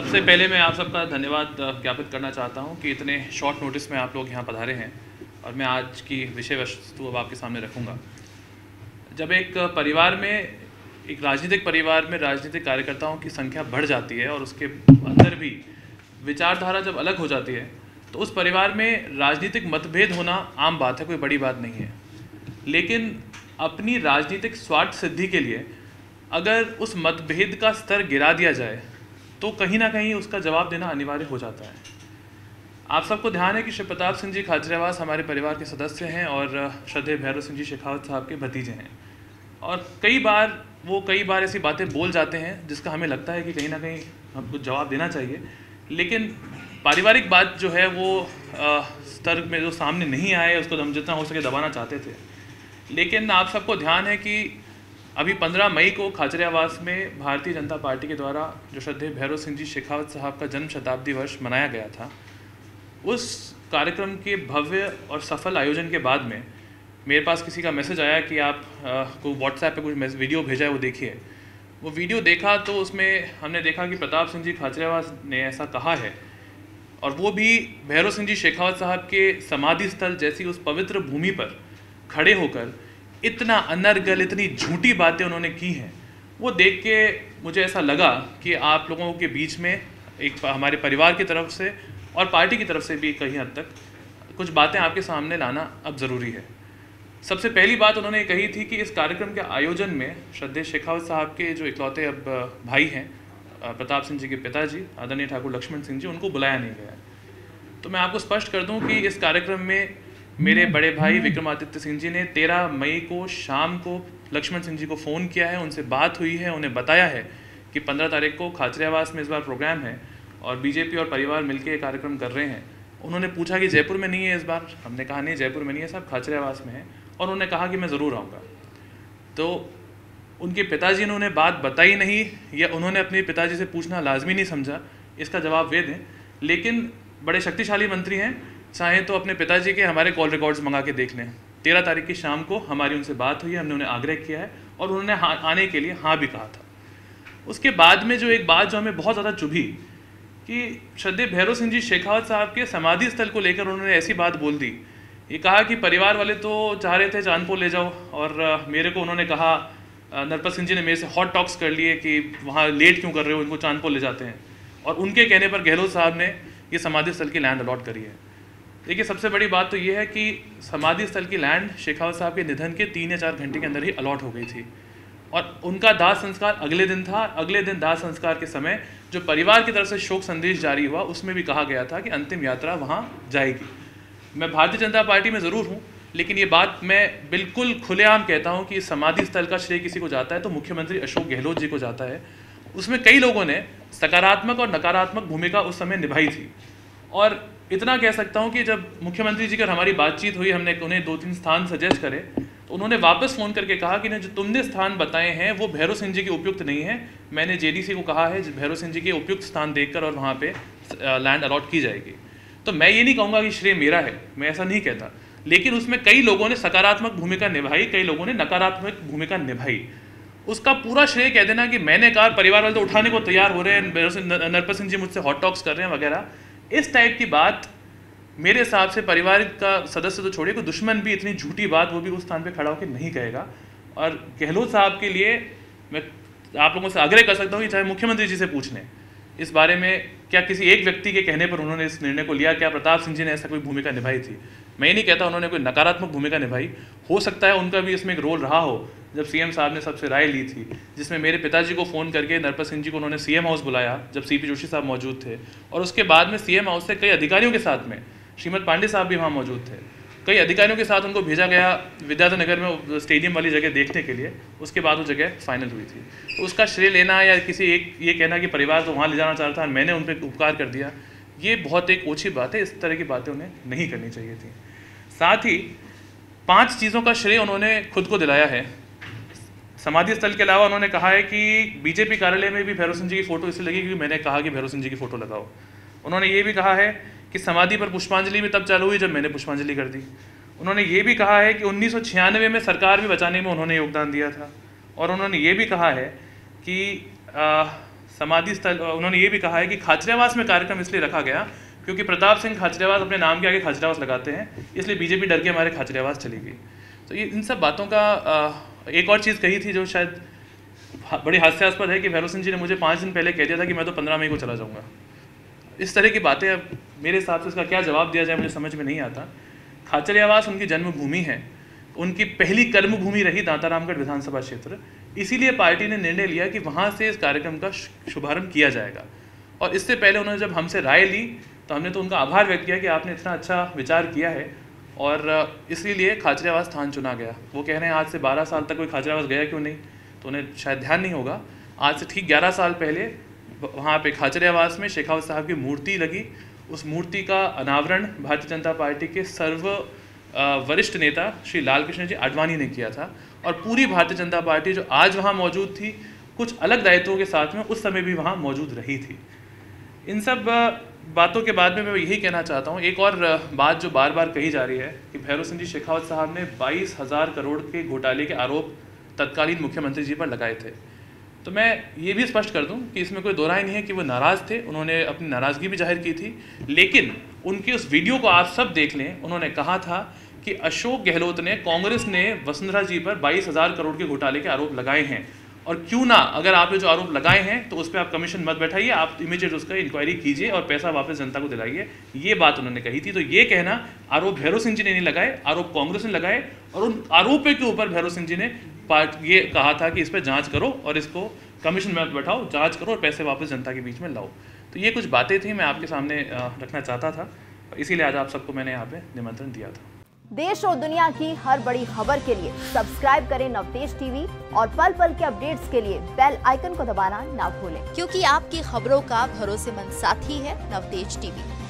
सबसे पहले मैं आप सबका धन्यवाद ज्ञापित करना चाहता हूं कि इतने शॉर्ट नोटिस में आप लोग यहां पधारे हैं और मैं आज की विषय वस्तु अब आपके सामने रखूंगा। जब एक परिवार में, एक राजनीतिक परिवार में राजनीतिक कार्यकर्ताओं की संख्या बढ़ जाती है और उसके अंदर भी विचारधारा जब अलग हो जाती है तो उस परिवार में राजनीतिक मतभेद होना आम बात है, कोई बड़ी बात नहीं है। लेकिन अपनी राजनीतिक स्वार्थ सिद्धि के लिए अगर उस मतभेद का स्तर गिरा दिया जाए तो कहीं ना कहीं उसका जवाब देना अनिवार्य हो जाता है। आप सबको ध्यान है कि शिव प्रताप सिंह जी खाचरेवास हमारे परिवार के सदस्य हैं और श्रद्धेय भैरव सिंह जी शेखावत साहब के भतीजे हैं और कई बार ऐसी बातें बोल जाते हैं जिसका हमें लगता है कि कहीं ना कहीं हमको जवाब देना चाहिए, लेकिन पारिवारिक बात जो है वो स्तर में जो सामने नहीं आए उसको हम जितना हो सके दबाना चाहते थे। लेकिन आप सबको ध्यान है कि अभी 15 मई को खाचरियावास में भारतीय जनता पार्टी के द्वारा जो श्रद्धेय भैरव सिंह जी शेखावत साहब का जन्म शताब्दी वर्ष मनाया गया था, उस कार्यक्रम के भव्य और सफल आयोजन के बाद में मेरे पास किसी का मैसेज आया कि आप को व्हाट्सएप पे कुछ वीडियो भेजा है, वो देखिए। वो वीडियो देखा तो उसमें हमने देखा कि प्रताप सिंह जी खाचरियावास ने ऐसा कहा है और वो भी भैरव सिंह जी शेखावत साहब के समाधि स्थल जैसी उस पवित्र भूमि पर खड़े होकर इतना अनर्गल, इतनी झूठी बातें उन्होंने की हैं। वो देख के मुझे ऐसा लगा कि आप लोगों के बीच में एक हमारे परिवार की तरफ से और पार्टी की तरफ से भी कहीं हद तक कुछ बातें आपके सामने लाना अब ज़रूरी है। सबसे पहली बात उन्होंने कही थी कि इस कार्यक्रम के आयोजन में श्रद्धेय शेखावत साहब के जो इकलौते अब भाई हैं प्रताप सिंह जी के पिताजी आदरणीय ठाकुर लक्ष्मण सिंह जी, उनको बुलाया नहीं गया। तो मैं आपको स्पष्ट कर दूं कि इस कार्यक्रम में मेरे बड़े भाई विक्रमादित्य सिंह जी ने 13 मई को शाम को लक्ष्मण सिंह जी को फ़ोन किया है, उनसे बात हुई है, उन्हें बताया है कि 15 तारीख को खाचरियावास में इस बार प्रोग्राम है और बीजेपी और परिवार मिलकर ये कार्यक्रम कर रहे हैं। उन्होंने पूछा कि जयपुर में नहीं है इस बार? हमने कहा नहीं, जयपुर में नहीं है साहब, खाचरियावास में है। और उन्होंने कहा कि मैं ज़रूर आऊँगा। तो उनके पिताजी ने उन्हें बात बताई नहीं या उन्होंने अपने पिताजी से पूछना लाजमी नहीं समझा, इसका जवाब वे दें। लेकिन बड़े शक्तिशाली मंत्री हैं, चाहें तो अपने पिताजी के हमारे कॉल रिकॉर्ड्स मंगा के देख लें। 13 तारीख की शाम को हमारी उनसे बात हुई है, हमने उन्हें आग्रह किया है और उन्होंने आने के लिए हाँ भी कहा था। उसके बाद में जो एक बात जो हमें बहुत ज़्यादा चुभी कि श्रद्धेय भैरव सिंह जी शेखावत साहब के समाधि स्थल को लेकर उन्होंने ऐसी बात बोल दी। ये कहा कि परिवार वाले तो चाह रहे थे चांदपोल ले जाओ और मेरे को उन्होंने कहा, नरपत सिंह जी ने मेरे से हॉट टॉक्स कर लिए कि वहाँ लेट क्यों कर रहे हो, उनको चांदपोल ले जाते हैं। और उनके कहने पर गहलोत साहब ने ये समाधि स्थल की लैंड अलॉट करी है। देखिए, सबसे बड़ी बात तो ये है कि समाधि स्थल की लैंड शेखावत साहब के निधन के 3 या 4 घंटे के अंदर ही अलॉट हो गई थी और उनका दाह संस्कार अगले दिन था। अगले दिन दाह संस्कार के समय जो परिवार की तरफ से शोक संदेश जारी हुआ उसमें भी कहा गया था कि अंतिम यात्रा वहाँ जाएगी। मैं भारतीय जनता पार्टी में ज़रूर हूँ, लेकिन ये बात मैं बिल्कुल खुलेआम कहता हूं कि समाधि स्थल का श्रेय किसी को जाता है तो मुख्यमंत्री अशोक गहलोत जी को जाता है। उसमें कई लोगों ने सकारात्मक और नकारात्मक भूमिका उस समय निभाई थी और इतना कह सकता हूं कि जब मुख्यमंत्री जी की हमारी बातचीत हुई, हमने उन्हें 2-3 स्थान सजेस्ट करे तो उन्होंने वापस फ़ोन करके कहा कि जो तुमने स्थान बताए हैं वो भैरव सिंह जी के उपयुक्त नहीं है। मैंने JDC को कहा है भैरव सिंह जी के उपयुक्त स्थान देख कर और वहाँ पर लैंड अलॉट की जाएगी। तो मैं ये नहीं कहूँगा कि श्रेय मेरा है, मैं ऐसा नहीं कहता, लेकिन उसमें कई लोगों ने सकारात्मक भूमिका निभाई, कई लोगों ने नकारात्मक भूमिका निभाई। उसका पूरा श्रेय कह देना कि मैंने कहा परिवार वाले तो उठाने को तैयार हो रहे हैं, नरपत सिंह जी मुझसे हॉट टॉक्स कर रहे हैं वगैरह, इस टाइप की बात मेरे हिसाब से परिवार का सदस्य तो छोड़िए, कोई दुश्मन भी इतनी झूठी बात वो भी उस स्थान पर खड़ा होकर नहीं कहेगा। और गहलोत साहब के लिए मैं आप लोगों से आग्रह कर सकता हूँ कि चाहे मुख्यमंत्री जी से पूछ लें इस बारे में, क्या किसी एक व्यक्ति के कहने पर उन्होंने इस निर्णय को लिया, क्या प्रताप सिंह जी ने ऐसा कोई भूमिका निभाई थी। मैं ये नहीं कहता उन्होंने कोई नकारात्मक भूमिका निभाई, हो सकता है उनका भी इसमें एक रोल रहा हो। जब CM साहब ने सबसे राय ली थी, जिसमें मेरे पिताजी को फ़ोन करके नरपत सिंह जी को उन्होंने CM हाउस बुलाया जब CP जोशी साहब मौजूद थे और उसके बाद में CM हाउस से कई अधिकारियों के साथ में श्रीमती पांडे साहब भी वहाँ मौजूद थे, कई अधिकारियों के साथ उनको भेजा गया विद्याधर नगर में स्टेडियम वाली जगह देखने के लिए। उसके बाद वो जगह फाइनल हुई थी। तो उसका श्रेय लेना या किसी एक ये कहना कि परिवार तो वहाँ ले जाना चाह रहा था, मैंने उन पर उपकार कर दिया, ये बहुत एक ओछी बात है। इस तरह की बातें उन्हें नहीं करनी चाहिए थी। साथ ही 5 चीज़ों का श्रेय उन्होंने खुद को दिलाया है। समाधि स्थल के अलावा उन्होंने कहा है कि बीजेपी कार्यालय में भी भैरव सिंह जी की फ़ोटो इसलिए लगी क्योंकि मैंने कहा कि भैरव सिंह जी की फ़ोटो लगाओ। उन्होंने ये भी कहा है कि समाधि पर पुष्पांजलि भी तब चालू हुई जब मैंने पुष्पांजलि कर दी। उन्होंने ये भी कहा है कि 1996 में सरकार भी बचाने में उन्होंने योगदान दिया था। और उन्होंने ये भी कहा है कि समाधि स्थल। उन्होंने ये भी कहा है कि खाचरेवास में कार्यक्रम इसलिए रखा गया क्योंकि प्रताप सिंह खाचरेवास अपने नाम के आगे खाचरेवास लगाते हैं, इसलिए बीजेपी डर के हमारे खाचरेवास चली गई। तो ये इन सब बातों का एक और चीज़ कही थी जो शायद बड़ी हास्यास्पद है कि भैरव सिंह जी ने मुझे 5 दिन पहले कह दिया था कि मैं तो 15 मई को चला जाऊँगा। इस तरह की बातें अब मेरे हिसाब से उसका क्या जवाब दिया जाए मुझे समझ में नहीं आता। खाचरेवास उनकी जन्मभूमि है, उनकी पहली कर्मभूमि रही दातारामगढ़ विधानसभा क्षेत्र, इसीलिए पार्टी ने निर्णय लिया कि वहाँ से इस कार्यक्रम का शुभारंभ किया जाएगा। और इससे पहले उन्होंने जब हमसे राय ली तो हमने तो उनका आभार व्यक्त किया कि आपने इतना अच्छा विचार किया है और इसीलिए खाचरेवास स्थान चुना गया। वो कह रहे हैं आज से 12 साल तक कोई खाचरेवास गया क्यों नहीं, तो उन्हें शायद ध्यान नहीं होगा। आज से ठीक 11 साल पहले वहाँ पे खाचरेवास में शेखावत साहब की मूर्ति लगी। उस मूर्ति का अनावरण भारतीय जनता पार्टी के वरिष्ठ नेता श्री लाल कृष्ण जी आडवाणी ने किया था और पूरी भारतीय जनता पार्टी जो आज वहाँ मौजूद थी कुछ अलग दायित्वों के साथ में उस समय भी वहाँ मौजूद रही थी। इन सब बातों के बाद में मैं यही कहना चाहता हूँ, एक और बात जो बार बार कही जा रही है कि भैरव सिंह जी शेखावत साहब ने 22,000 करोड़ के घोटाले के आरोप तत्कालीन मुख्यमंत्री जी पर लगाए थे, तो मैं ये भी स्पष्ट कर दूं कि इसमें कोई दो राय नहीं है कि वो नाराज़ थे। उन्होंने अपनी नाराज़गी भी जाहिर की थी, लेकिन उनकी उस वीडियो को आप सब देख लें। उन्होंने कहा था कि अशोक गहलोत ने, कांग्रेस ने वसुंधरा जी पर 22,000 करोड़ के घोटाले के आरोप लगाए हैं और क्यों ना अगर आपने जो आरोप लगाए हैं तो उस पर आप कमीशन मत बैठाइए, आप इमीडिएट उसका इंक्वायरी कीजिए और पैसा वापस जनता को दिलाइए, ये बात उन्होंने कही थी। तो ये कहना आरोप भैरव सिंह जी ने नहीं लगाए, आरोप कांग्रेस ने लगाए और उन आरोपों के ऊपर भैरव सिंह जी ने ये कहा था कि इस पर जांच करो और इसको कमीशन में बैठाओ, जांच करो और पैसे वापस जनता के बीच में लाओ। तो ये कुछ बातें थी, मैं आपके सामने रखना चाहता था, इसीलिए आज आप सबको मैंने यहाँ पे निमंत्रण दिया था। देश और दुनिया की हर बड़ी खबर के लिए सब्सक्राइब करें नवतेज टीवी और पल पल के अपडेट्स के लिए बेल आइकन को दबाना ना भूलें, क्योंकि आपकी खबरों का भरोसेमंद साथी है नवतेज टीवी।